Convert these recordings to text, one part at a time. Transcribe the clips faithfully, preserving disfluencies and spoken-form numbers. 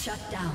Shut down.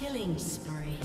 Killing spree.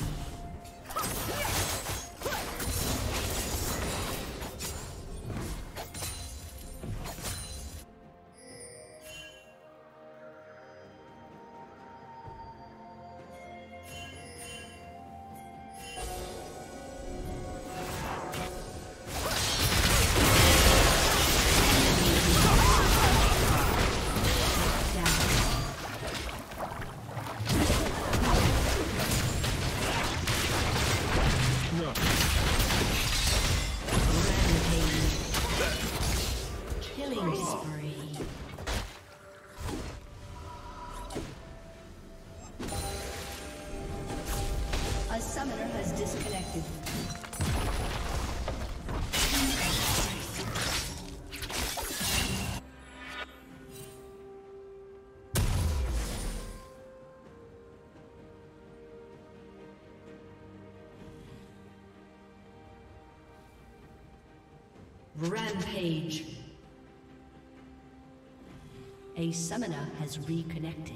Rampage. A summoner has reconnected.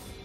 Red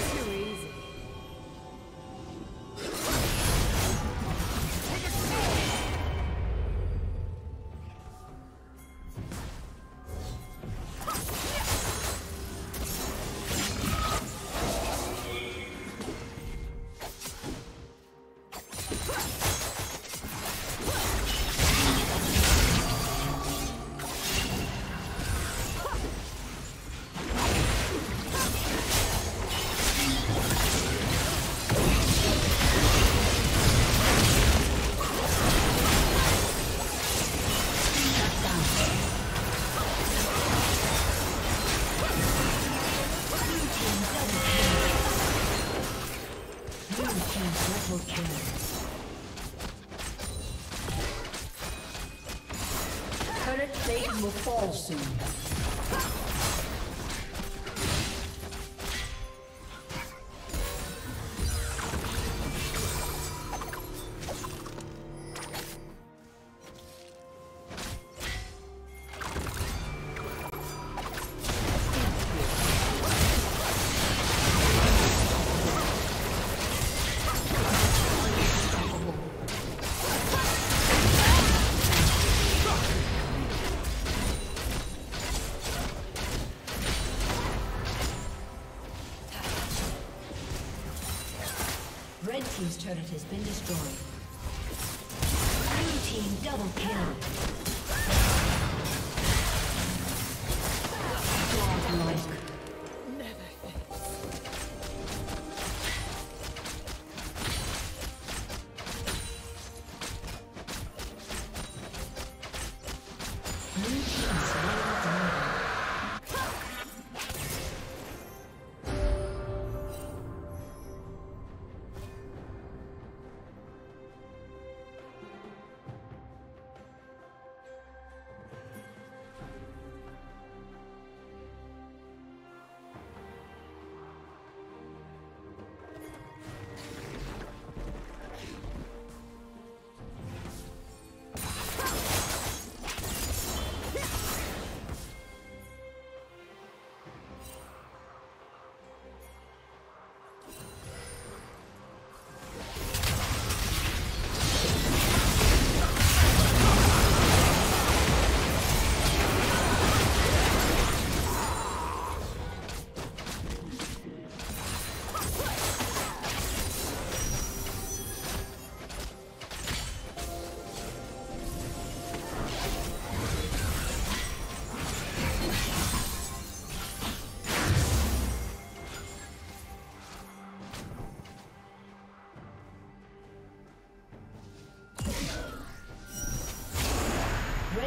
Too easy. Current Satan will fall soon. Red team's turret has been destroyed. Blue team double kill. Godlike.